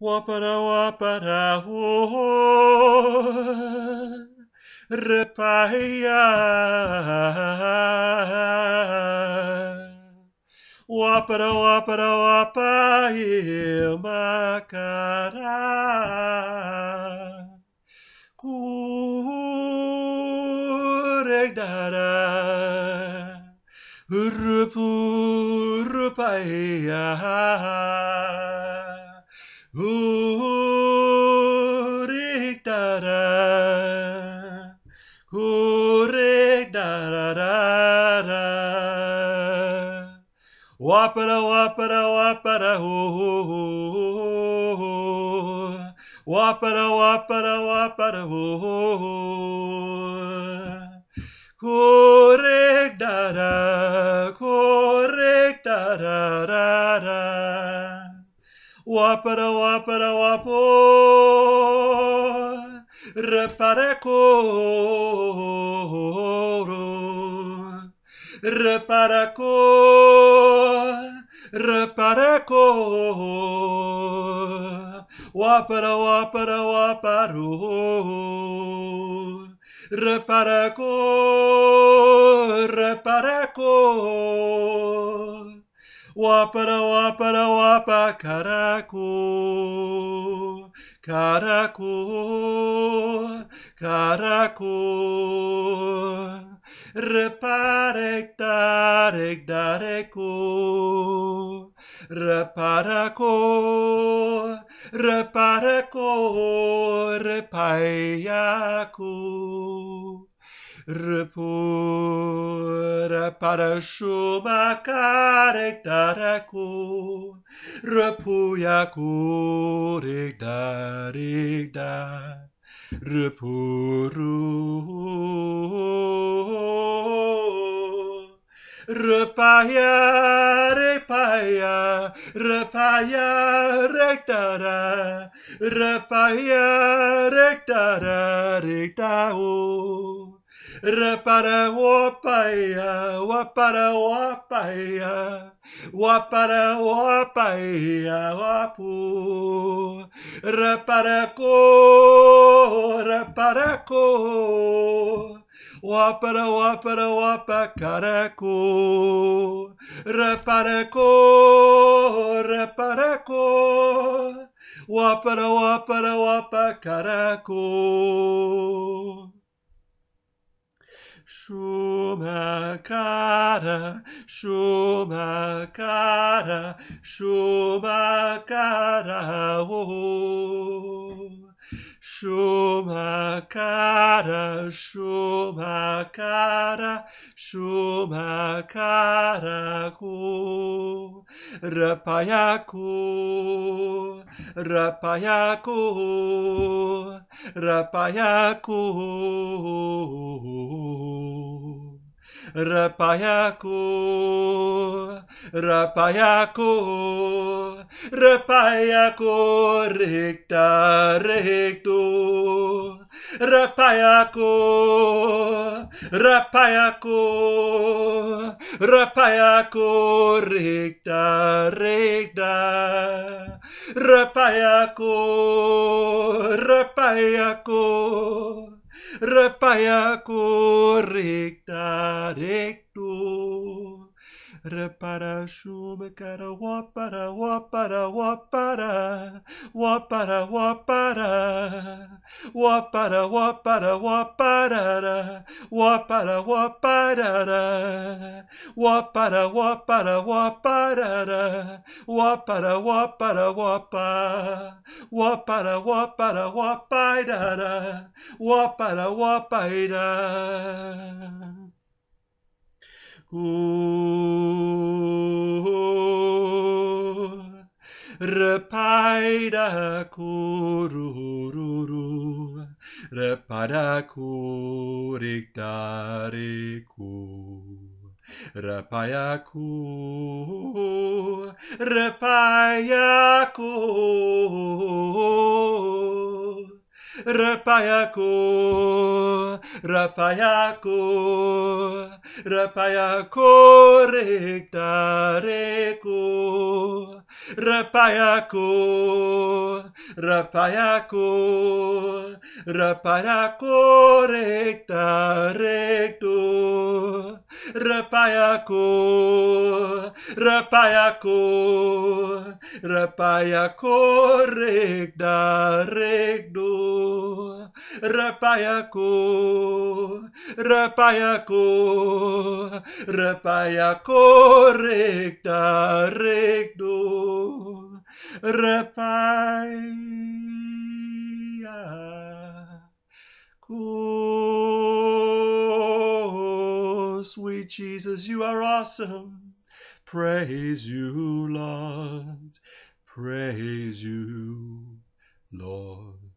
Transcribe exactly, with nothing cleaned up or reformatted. Wapara wapara o repaya. Wapara wapara wapai makara. Kureg dara rupu rupaya. Kureg dara, kureg dara dara. Wapara wapara wapara ho, wapara wapara wapara ho. Kureg dara, kureg dara dara. Wapara wapara wapo repara koro repara koro repara koro wapara wapara waparo repara koro repara koro Wapara wapara wapa karako karako karako reparek darek dareko reparako reparako repayako Repura para shuma karek dareko Repuya kurek darek da Repuru Repaya repaya repaya rektara Repaya rektara rektao Repara wapaya, wapara wapaya, wapara wapaya wapu. Repara ko, repara ko, wapara wapara wapakara ko. Repara ko, repara ko, wapara wapara wapakara ko. Shuma kara, shuma kara, shuma kara, oh. Shuma kara, shuma kara, shuma kara, oh. Rapayaku, rapayaku, rapayaku. Rapayaku, rapayaku, rapayaku, rekta, rekto. Rapayaku, rapayaku, rapayaku, rekta, rekta. Rapayaku, rapayaku. Repayaku rekta rekto repara shuma kara wapara wapara wapara wapara wapara wapara wapara wapara wapara wapara wapara wapara wapara wapara wapara wapa wapara wapara wapaidara wapara wapaidara Ku repaida kurururu repada kurikdariku Repayaku, repayaku. Repayaku, repayaku, repayaku, rekta, reku. Repayaku, Rapayako, Rapayako, recta, recto. Rapayako, Rapayako, Rapayako, recta, recto. Rapayako, Rapayako, Rapayako, recta, recto. Rapayako. Sweet Jesus, you are awesome. Praise you, Lord. Praise you, Lord.